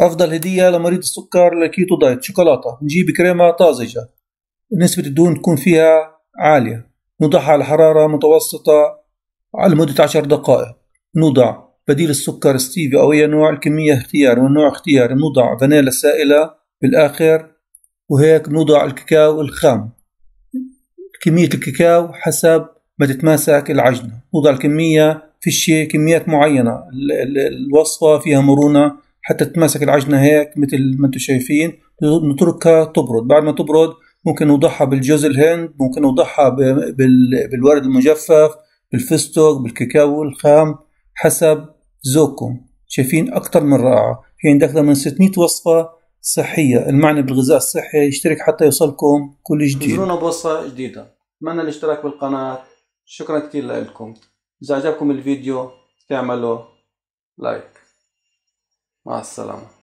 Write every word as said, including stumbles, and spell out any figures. أفضل هدية لمريض السكر لكيتو دايت شوكولاتة. نجيب كريمة طازجة، نسبة الدهون تكون فيها عالية، نوضعها على حرارة متوسطة على مدة عشر دقائق. نوضع بديل السكر ستيفيا أو أي نوع، الكمية اختيار والنوع اختيار. نوضع فانيلا سائلة بالآخر، وهيك نوضع الكاكاو الخام، كمية الكاكاو حسب ما تتماسك العجنة. نوضع الكمية في الشيء كميات معينة، الوصفة فيها مرونة حتى تتماسك العجنة هيك مثل ما انتم شايفين. نتركها تبرد، بعد ما تبرد ممكن نوضعها بالجوز الهند، ممكن نوضعها بالورد المجفف، بالفستق، بالكاكاو الخام حسب ذوقكم. شايفين أكتر من رائعة، في عندك أكثر من ستمئة وصفة صحية. المعنى بالغذاء الصحي، اشترك حتى يوصلكم كل جديد، انزلونا بوصفة جديدة. أتمنى الاشتراك بالقناة، شكرا كتير لكم. إذا عجبكم الفيديو تعملوا لايك. مع السلامة.